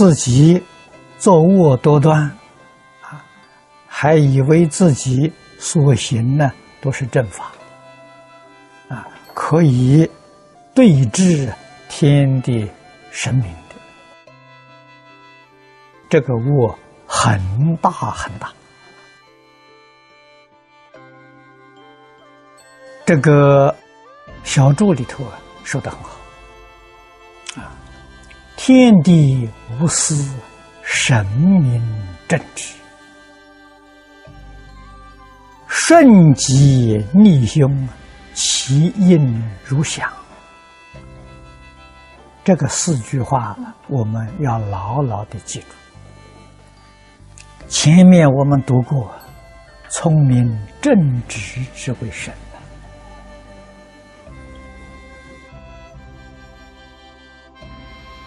自己作恶多端，啊，还以为自己所行呢都是正法，啊，可以对治天地神明的。这个恶很大很大。 这个小注里头啊，说得很好啊，天地无私，神明正直，顺己逆凶，其应如响。这个四句话，我们要牢牢的记住。前面我们读过，聪明正直之为神。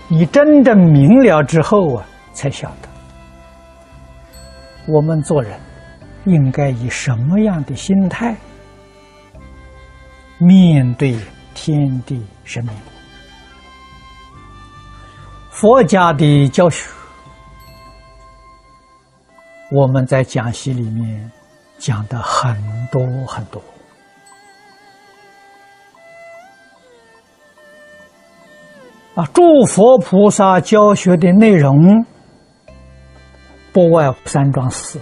你真正明了之后啊，才晓得我们做人应该以什么样的心态面对天地神明。佛家的教学，我们在讲席里面讲的很多很多。 啊，诸佛菩萨教学的内容，不外三桩事。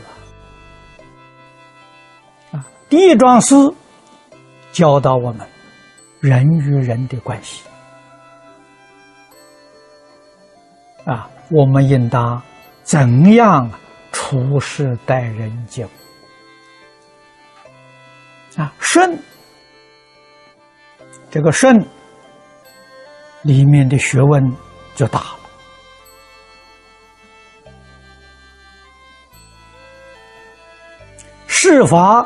啊，第一桩事教导我们人与人的关系。啊，我们应当怎样处事待人接物？啊，顺，这个顺。 里面的学问就大了。世法、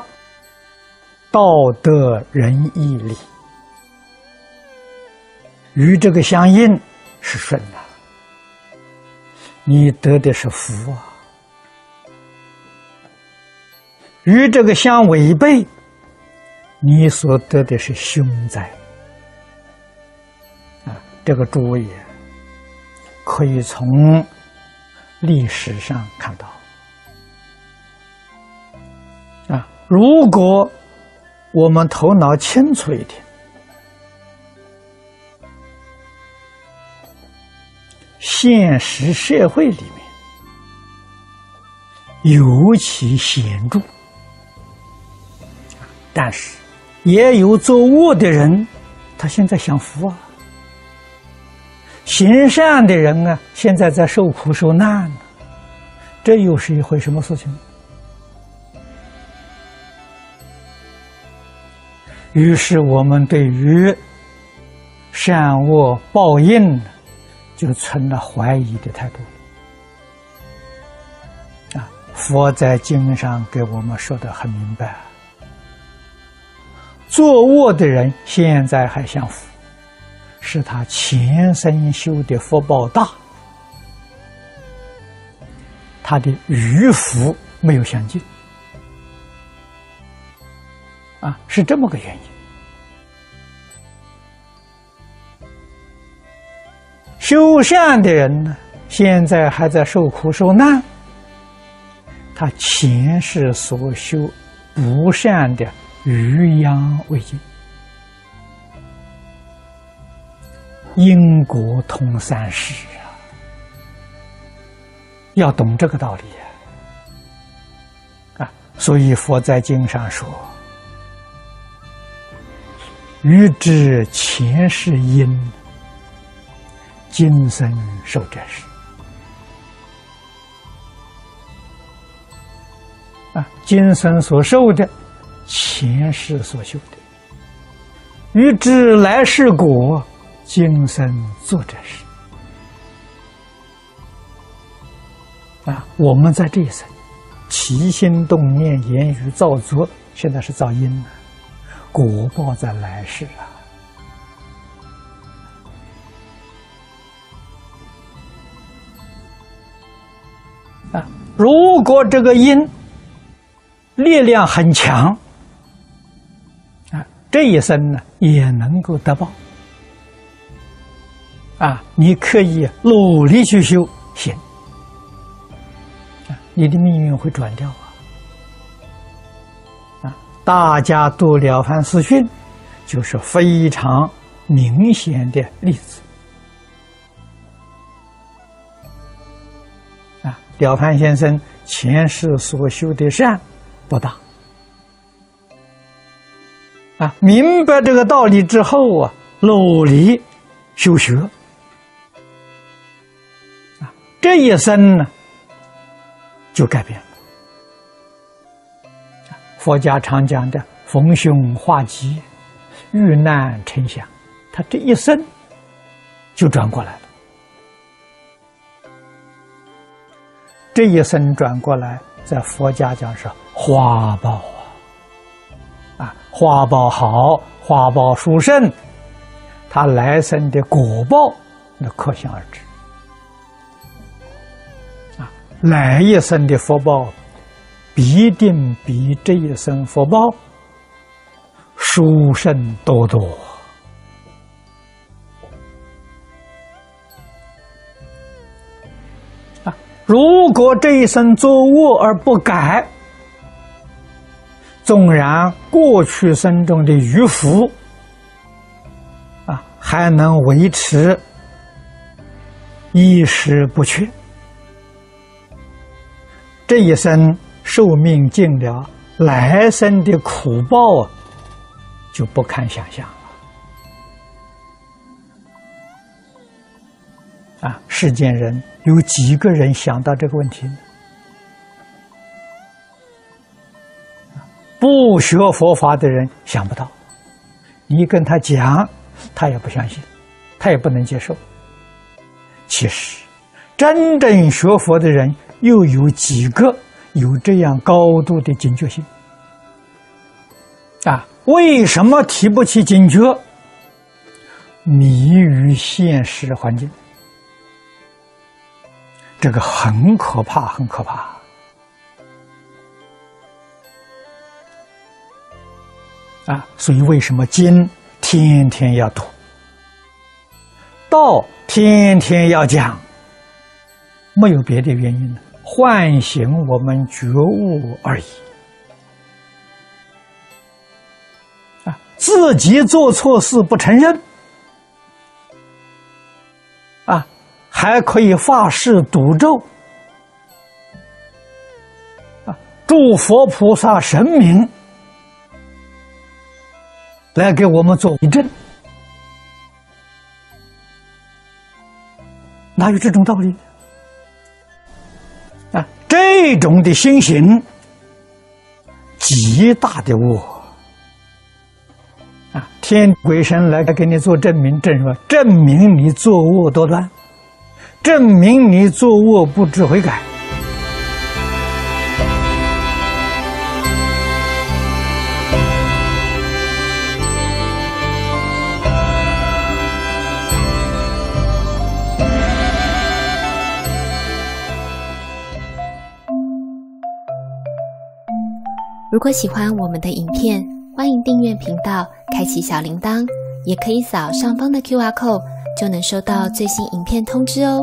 道德、仁义礼，与这个相应是顺的，你得的是福啊；与这个相违背，你所得的是凶灾。 这个诸位也可以从历史上看到啊。如果我们头脑清楚一点，现实社会里面尤其显著，但是也有作恶的人，他现在享福啊。 行善的人啊，现在在受苦受难，这又是一回什么事情？于是我们对于善恶报应，就存了怀疑的态度。啊，佛在经上给我们说得很明白：作恶的人现在还享福。 是他前生修的福报大，他的余福没有享尽，啊，是这么个原因。修善的人呢，现在还在受苦受难，他前世所修不善的余殃未尽。 因果通三世啊，要懂这个道理啊！所以佛在经上说：“欲知前世因，今生受者是。”啊，今生所受的，前世所修的；欲知来世果。 今生做这事啊，我们在这一生起心动念、言语造作，现在是造因了，果报在来世啊。啊，如果这个因力量很强啊，这一生呢也能够得报。 啊，你可以努力去修，现，你的命运会转掉啊！大家读了凡四训，就是非常明显的例子啊！了凡先生前世所修的善不大啊，明白这个道理之后啊，努力修学。 这一生呢，就改变了。佛家常讲的“逢凶化吉，遇难成祥”，他这一生就转过来了。这一生转过来，在佛家讲是花报啊，花报好，花报殊胜，他来生的果报，那可想而知。 来一生的福报，必定比这一生福报殊胜多多。啊！如果这一生作恶而不改，纵然过去生中的余福啊，还能维持衣食不缺。 这一生寿命尽了，来生的苦报啊，就不堪想象了。啊，世间人有几个人想到这个问题呢？不学佛法的人想不到，你跟他讲，他也不相信，他也不能接受。其实，真正学佛的人。 又有几个有这样高度的警觉性啊？为什么提不起警觉？迷于现实环境，这个很可怕，很可怕啊！所以为什么经天天要读，道天天要讲，没有别的原因呢？ 唤醒我们觉悟而已啊！自己做错事不承认啊，还可以发誓赌咒啊，祝佛菩萨神明来给我们做为证，哪有这种道理？ 这种的心行，极大的恶啊！天鬼神来给你做证明，证明你作恶多端，证明你作恶不知悔改。如果喜欢我们的影片，欢迎订阅频道，开启小铃铛，也可以扫上方的 QR code， 就能收到最新影片通知哦。